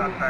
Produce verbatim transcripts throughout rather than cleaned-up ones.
home.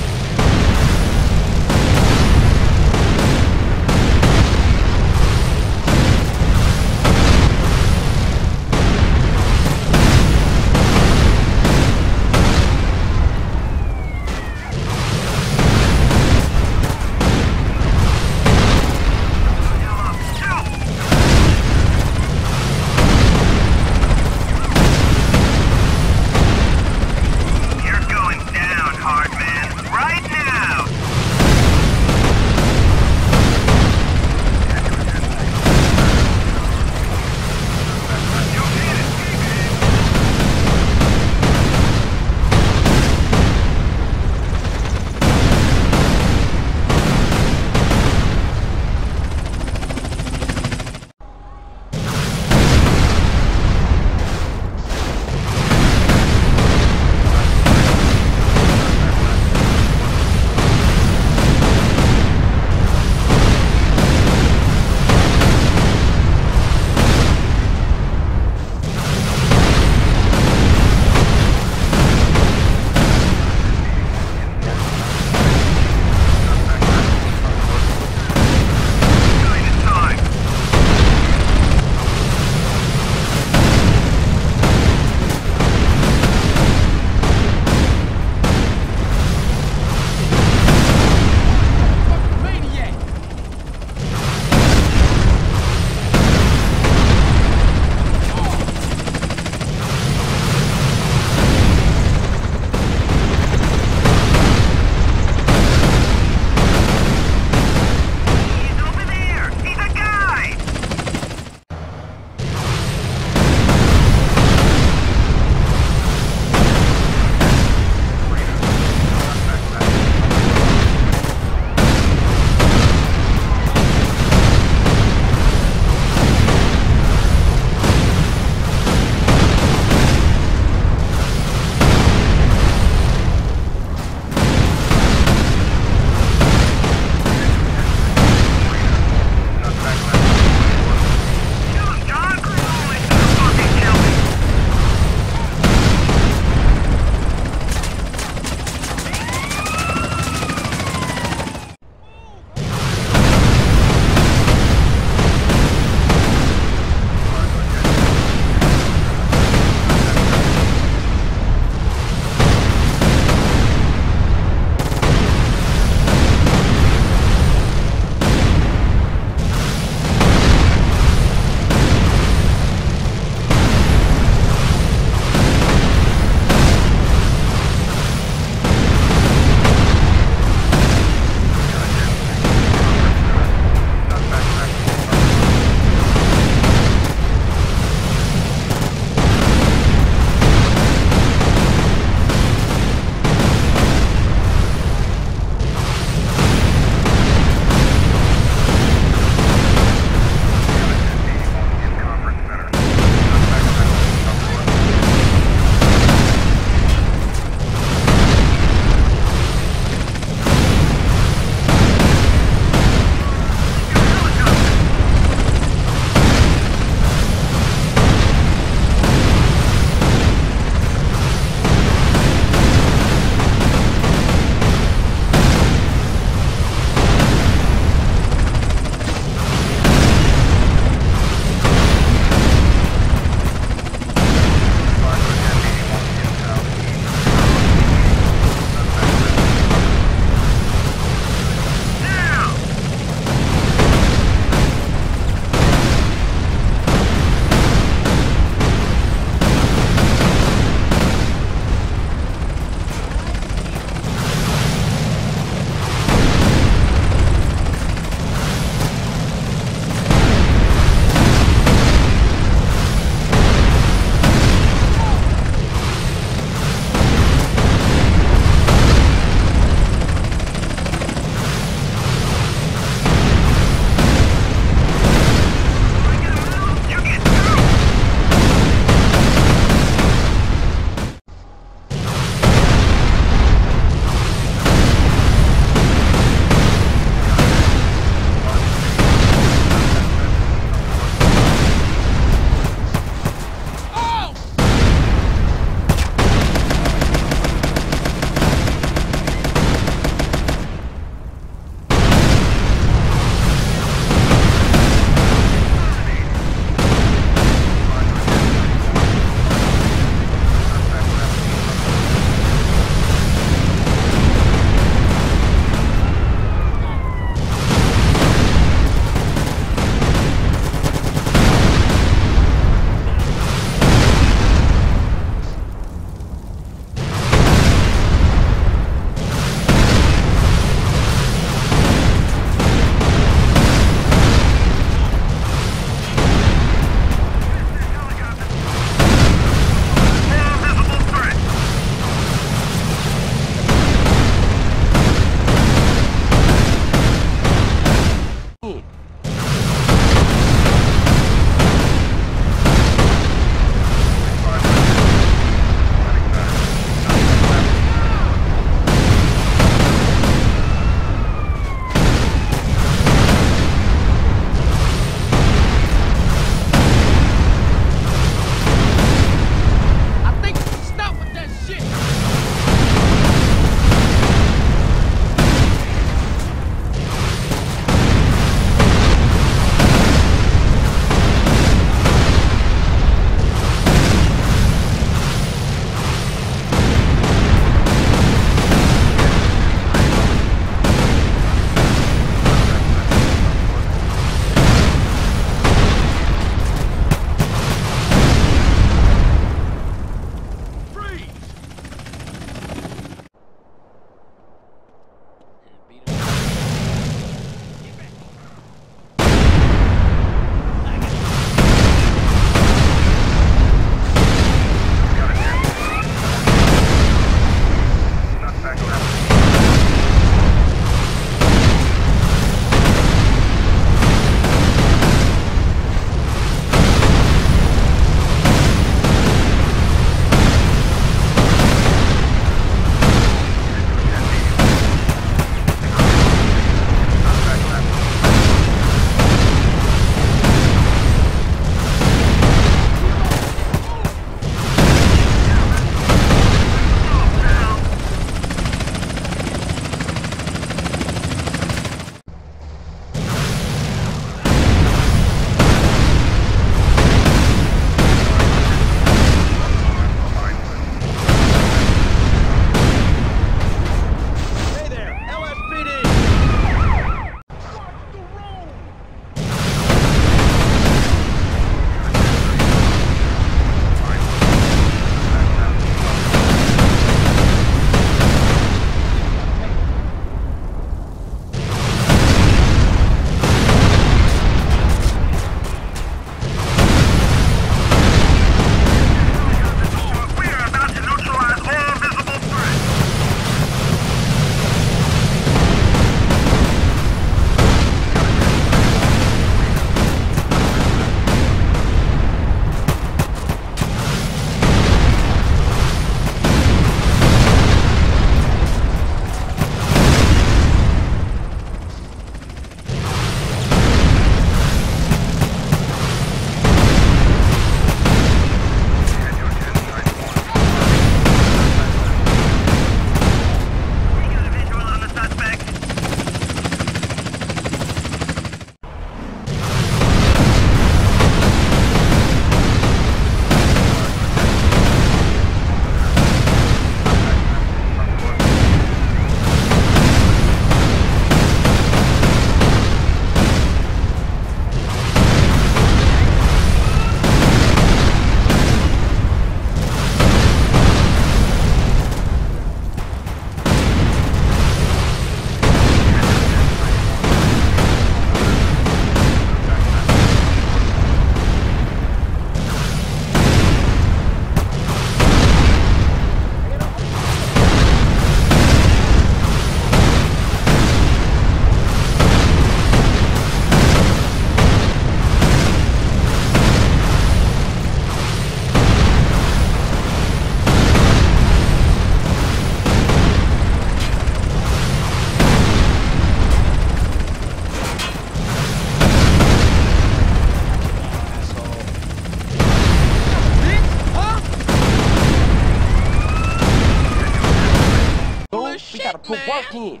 Again?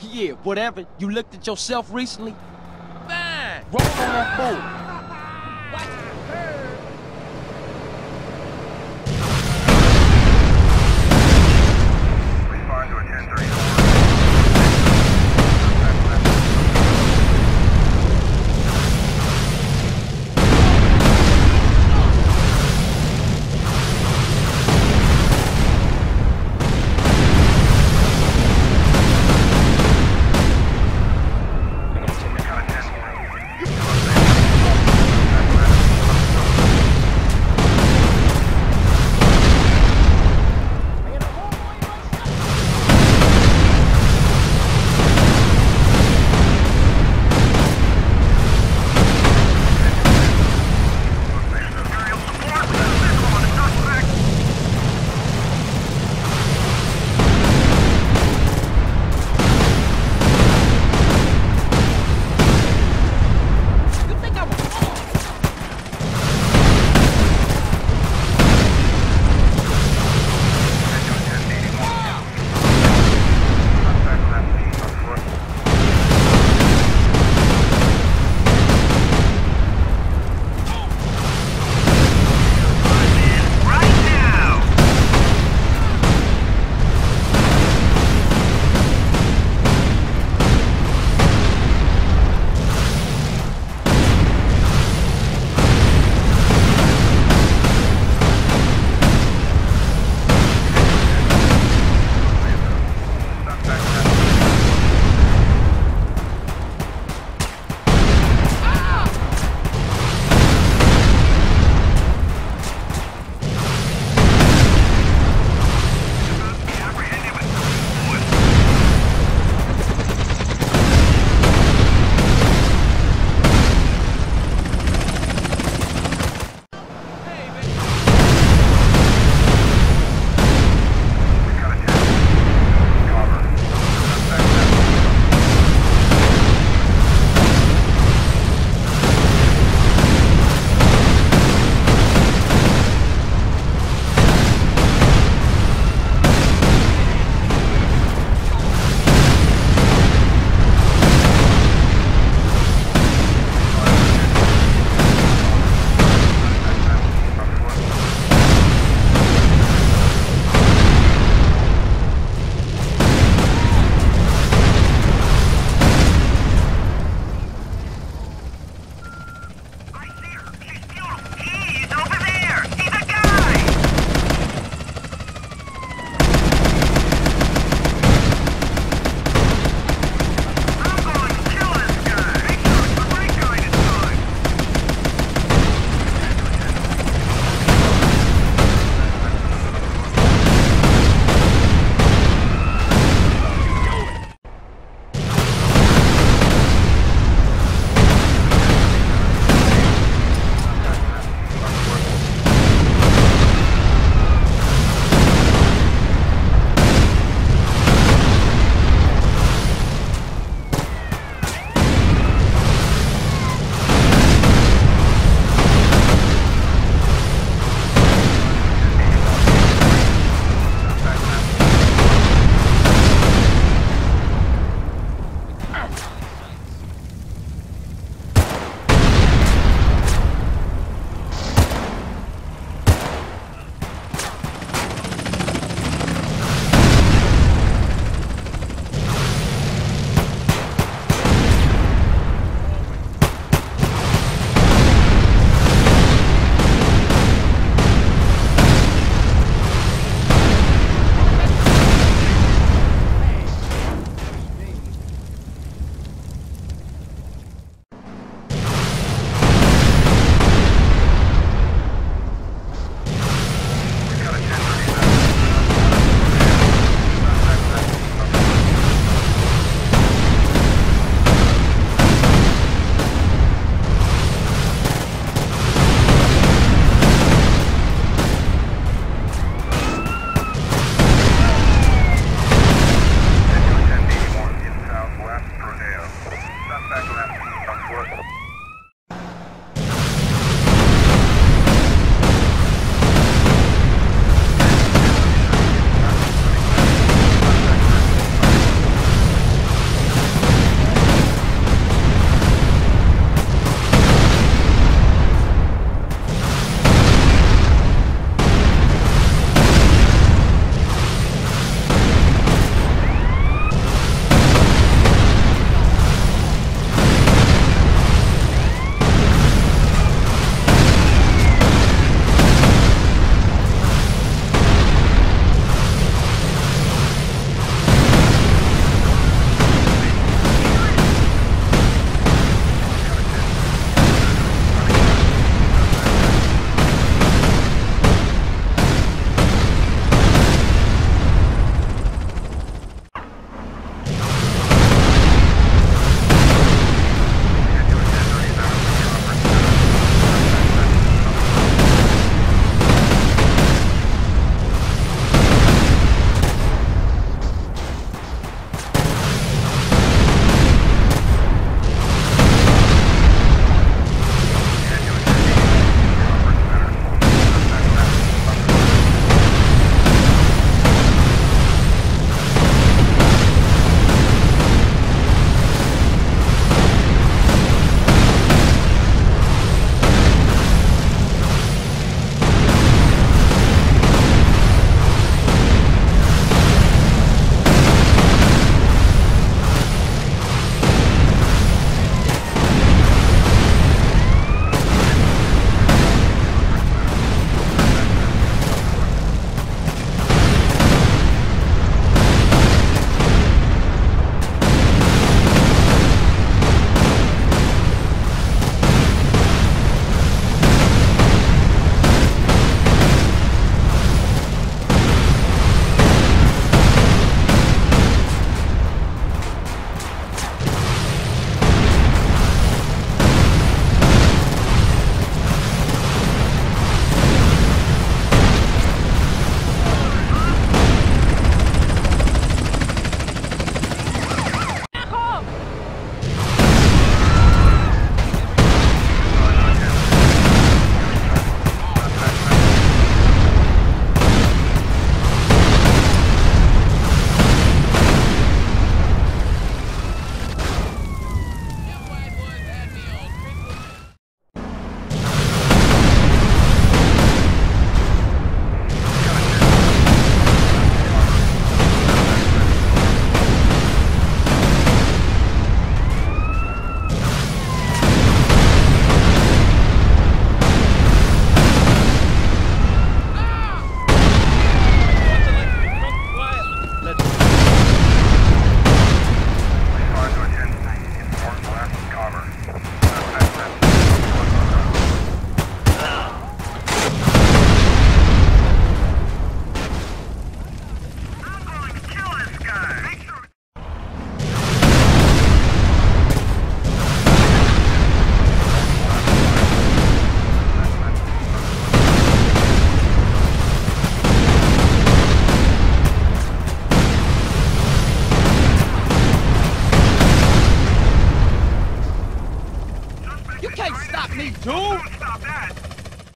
Yeah, whatever. You looked at yourself recently? Fine. Roll on that board. Watch it burn. Respond to a ten thirty-four. Come on.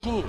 Cool.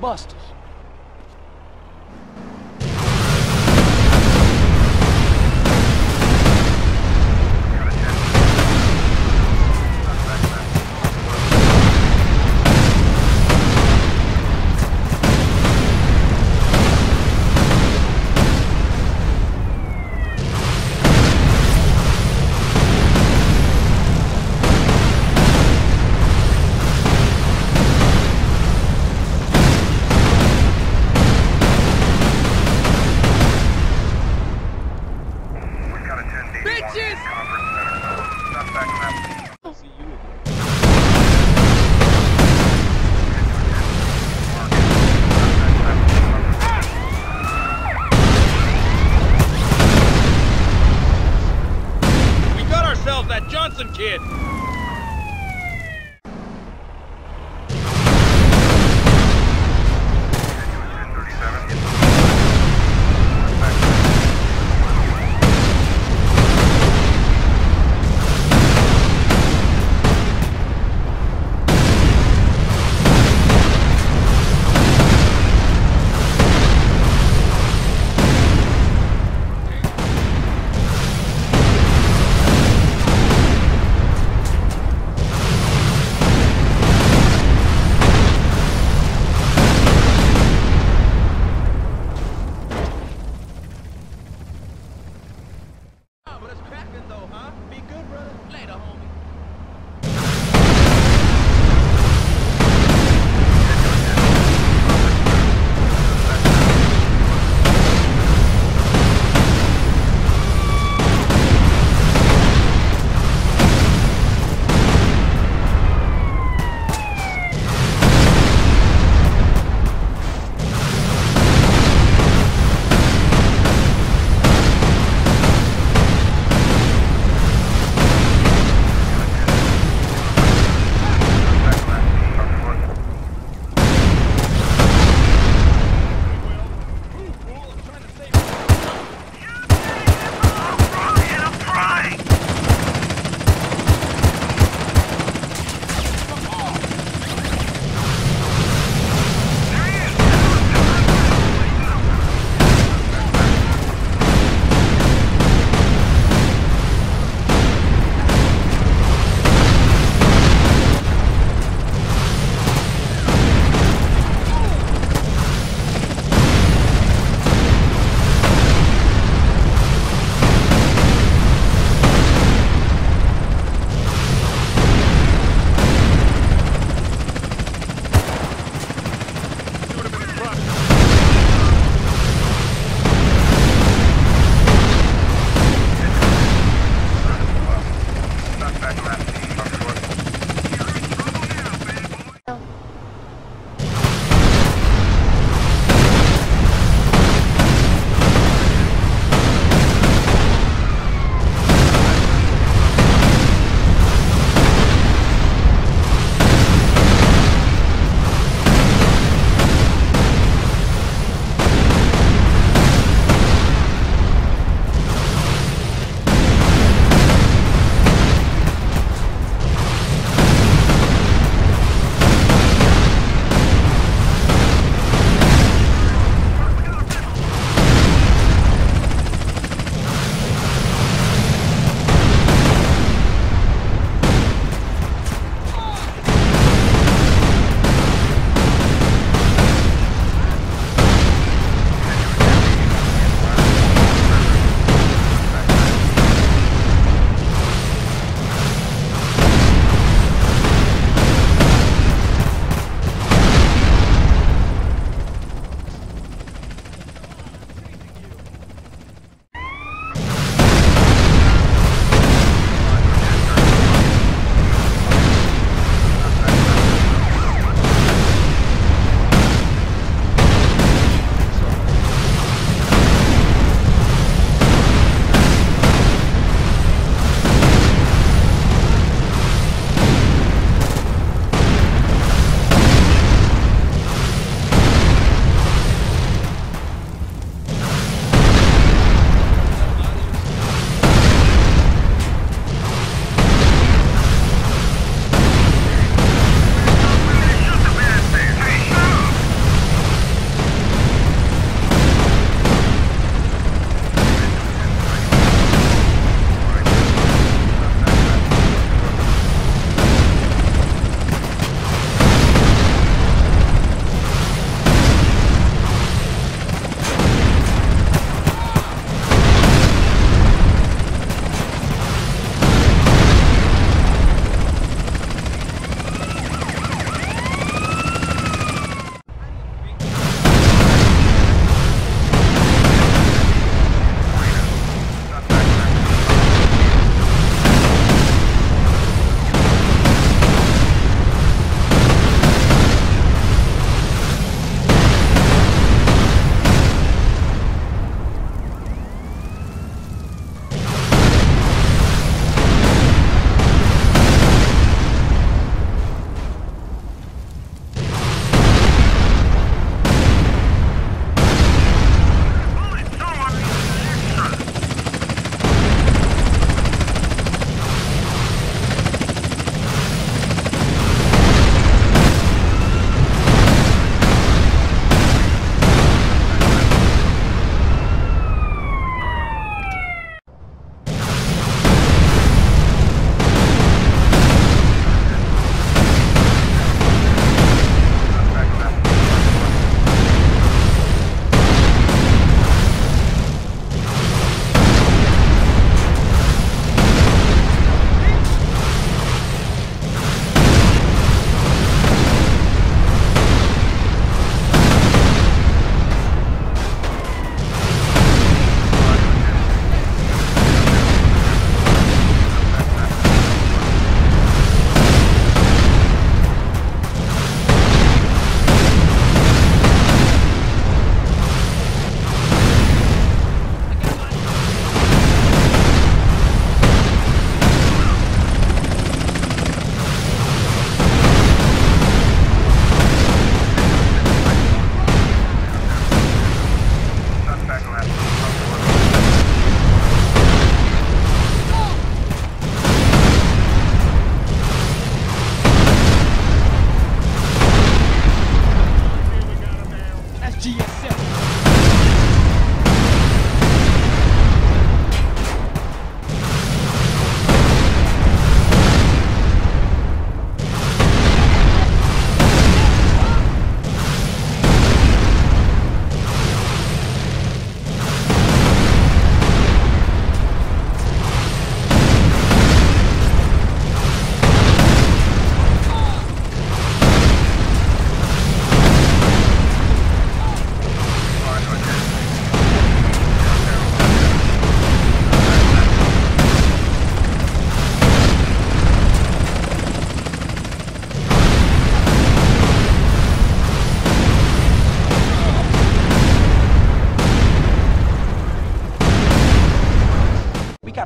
Bust. Kid.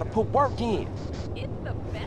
gotta put work in. It's the best.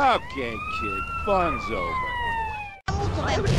Okay, kid, fun's over. Back, back.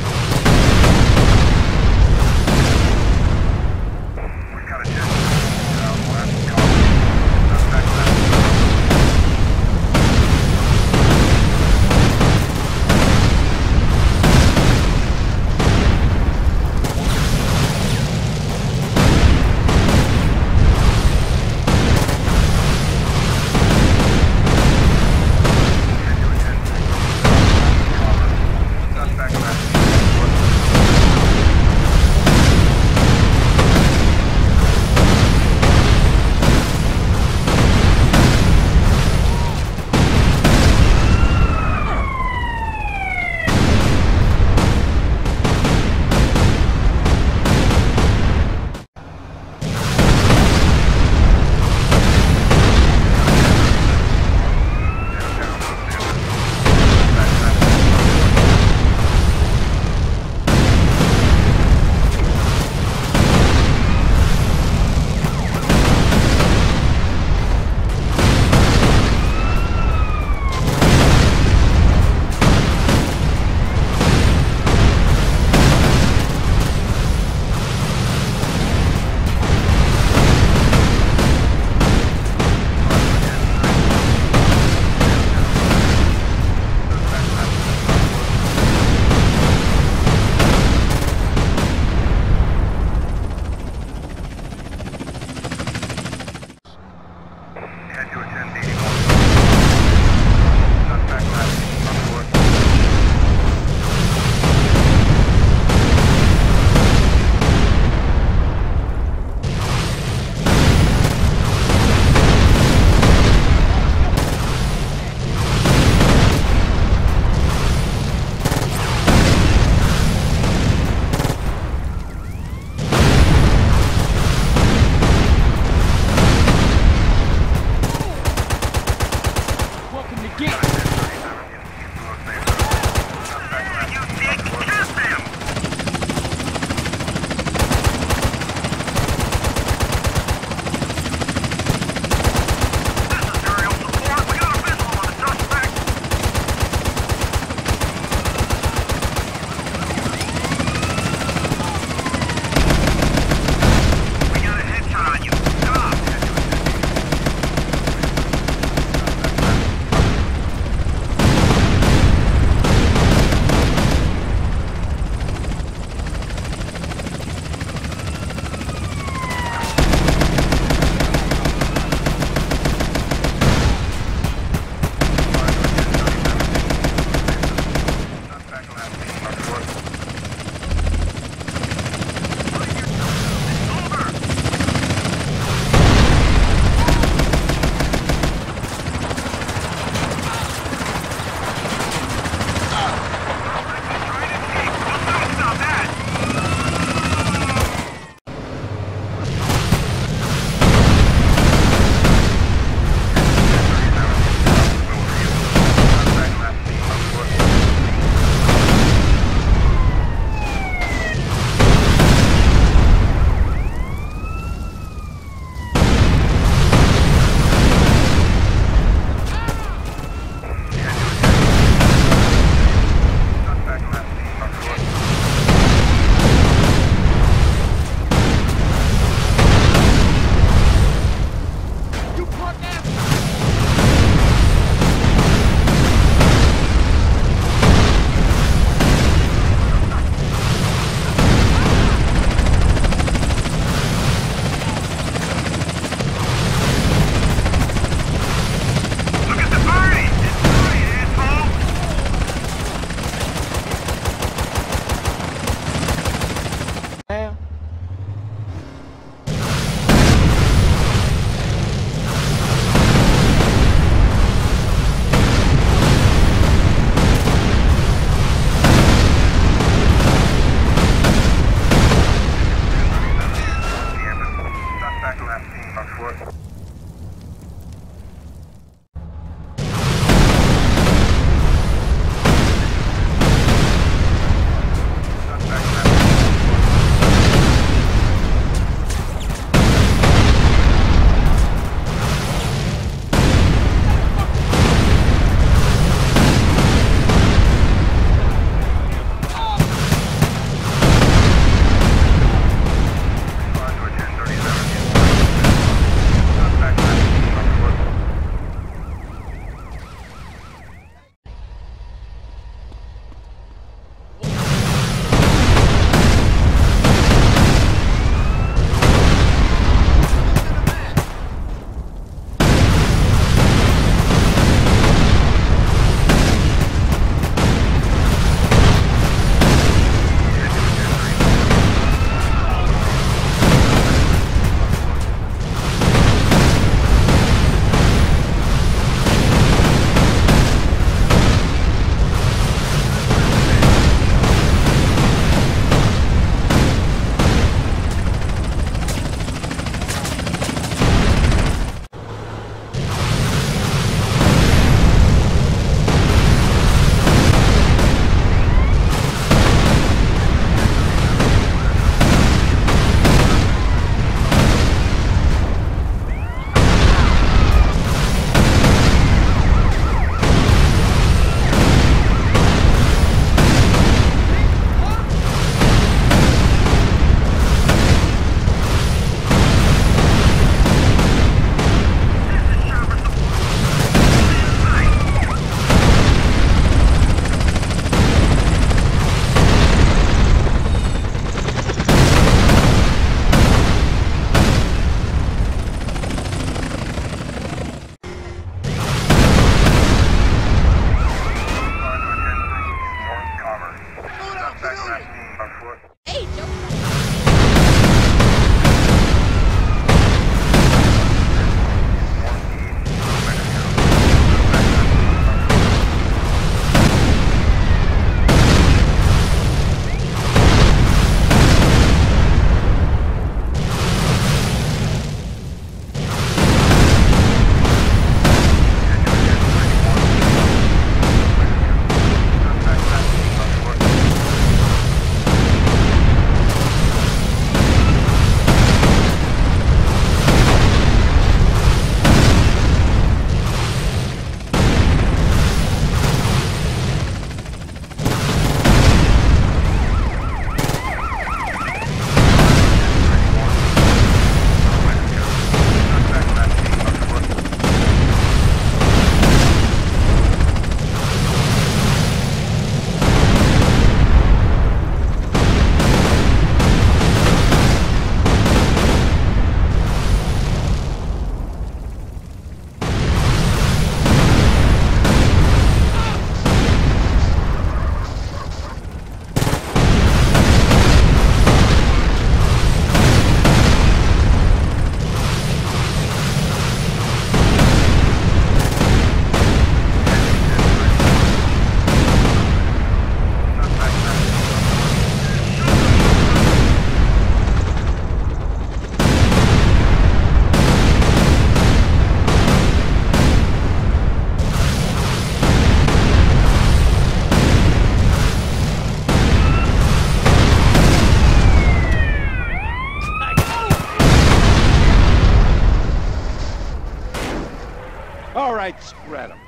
right, spread them.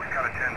We've got a ten.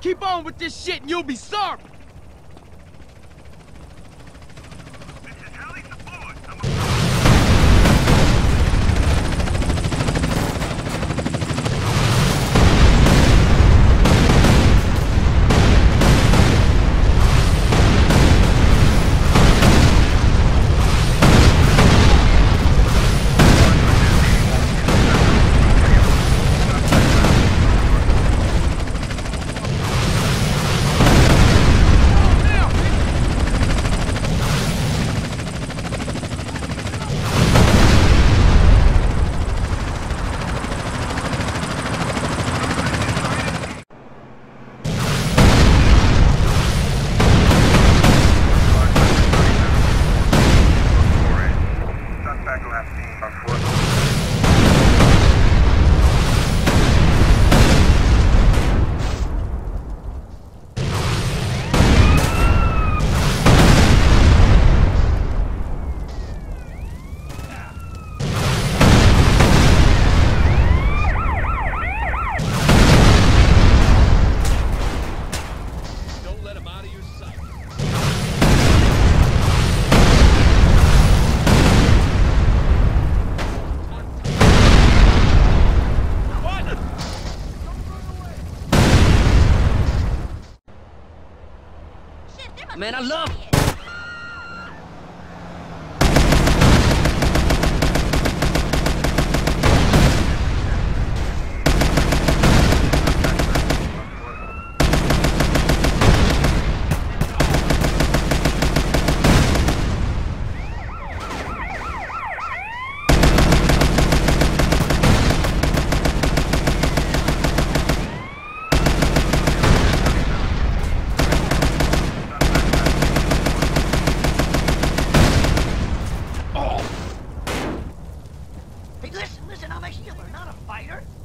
Keep on with this shit and you'll be sorry! Our man. I love it. Listen, listen, I'm a healer, not a fighter.